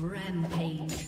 Rampage.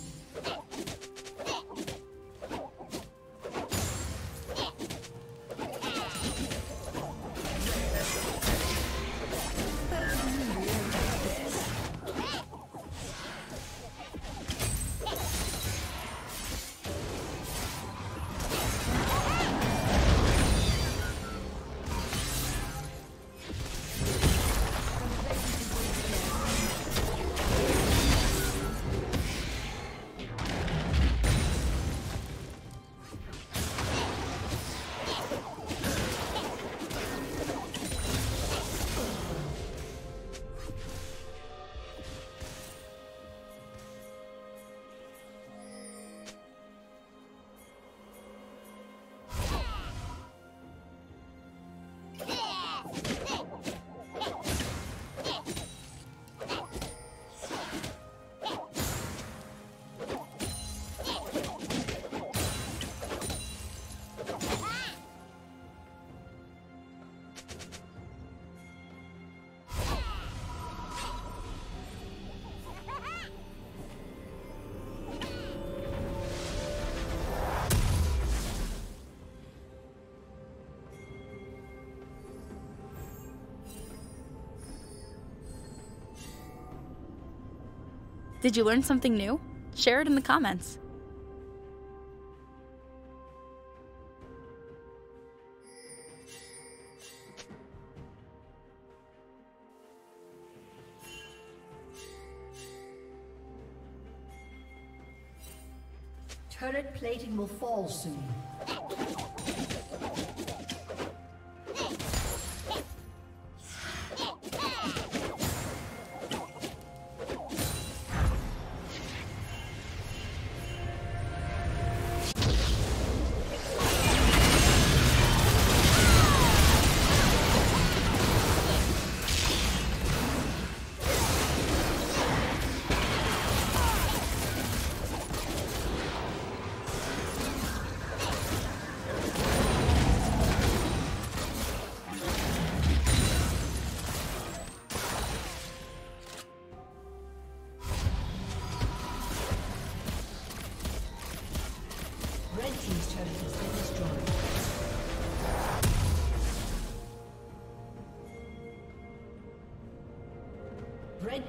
Did you learn something new? Share it in the comments. Turret plating will fall soon. Red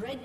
Red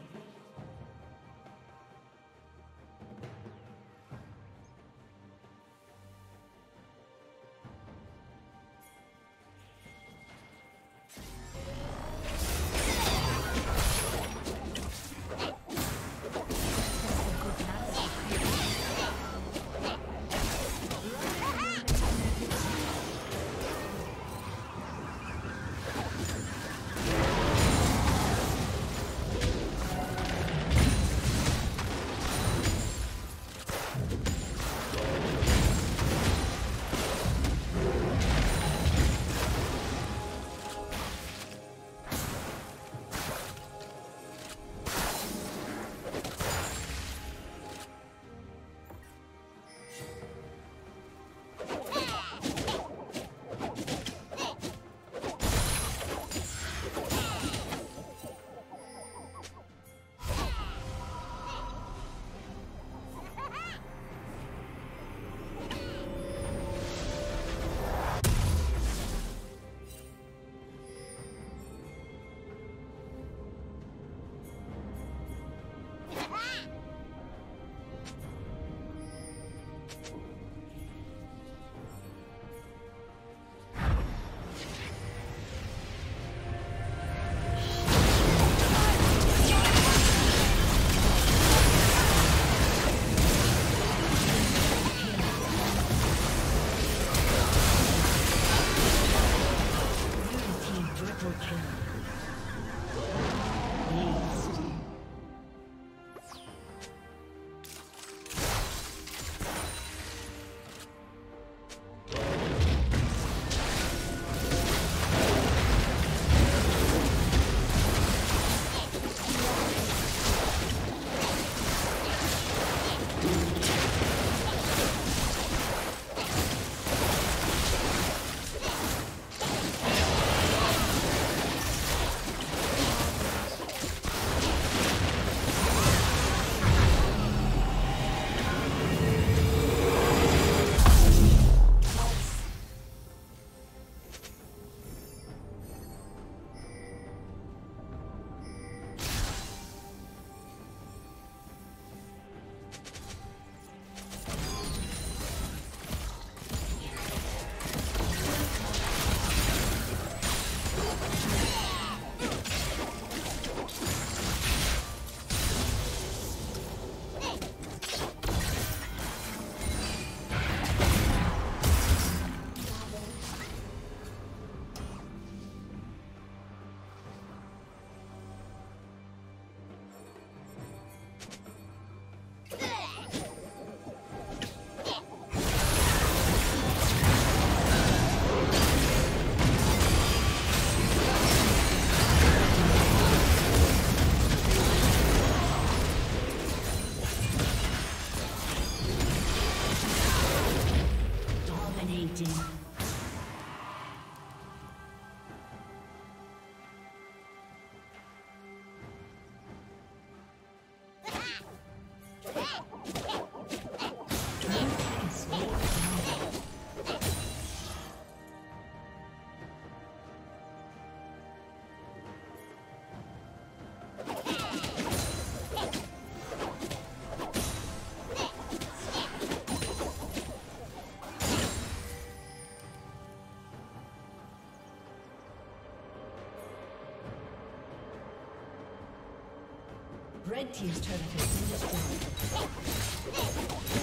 Red team's turret has been destroyed.